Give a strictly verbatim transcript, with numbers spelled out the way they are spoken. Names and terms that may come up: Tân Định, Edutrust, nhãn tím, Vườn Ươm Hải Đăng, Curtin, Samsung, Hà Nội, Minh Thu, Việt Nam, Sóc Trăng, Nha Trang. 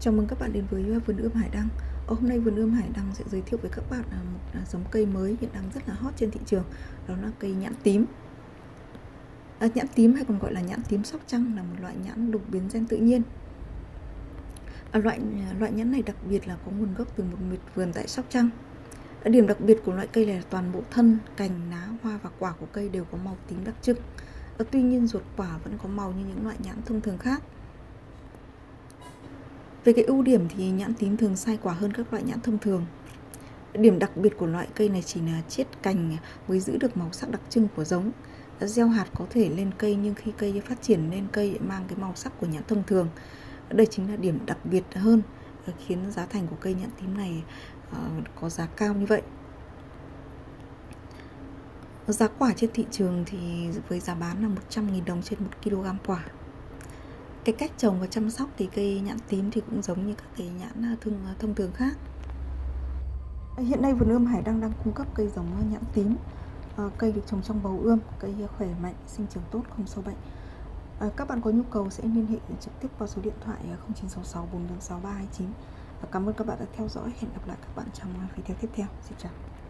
Chào mừng các bạn đến với Vườn Ươm Hải Đăng. Ở hôm nay Vườn Ươm Hải Đăng sẽ giới thiệu với các bạn một giống cây mới hiện đang rất là hot trên thị trường. Đó là cây nhãn tím. À, nhãn tím hay còn gọi là nhãn tím Sóc Trăng là một loại nhãn đột biến gen tự nhiên. À, loại loại nhãn này đặc biệt là có nguồn gốc từ một vườn tại Sóc Trăng. À, điểm đặc biệt của loại cây này là toàn bộ thân, cành, lá, hoa và quả của cây đều có màu tím đặc trưng. À, tuy nhiên ruột quả vẫn có màu như những loại nhãn thông thường khác. Về cái ưu điểm thì nhãn tím thường sai quả hơn các loại nhãn thông thường. Điểm đặc biệt của loại cây này chỉ là chiết cành mới giữ được màu sắc đặc trưng của giống. Gieo hạt có thể lên cây nhưng khi cây phát triển lên cây mang cái màu sắc của nhãn thông thường. Đây chính là điểm đặc biệt hơn khiến giá thành của cây nhãn tím này có giá cao như vậy. Giá quả trên thị trường thì với giá bán là một trăm nghìn đồng trên một ki lô gam quả. Cái cách trồng và chăm sóc thì cây nhãn tím thì cũng giống như các cái nhãn thường, thông thường khác. Hiện nay Vườn Ươm Hải Đăng đang cung cấp cây giống nhãn tím. À, cây được trồng trong bầu ươm, cây khỏe mạnh, sinh trưởng tốt, không sâu bệnh. À, các bạn có nhu cầu sẽ liên hệ trực tiếp vào số điện thoại không chín sáu sáu bốn bốn sáu ba hai chín. Cảm ơn các bạn đã theo dõi. Hẹn gặp lại các bạn trong video tiếp theo. Xin chào.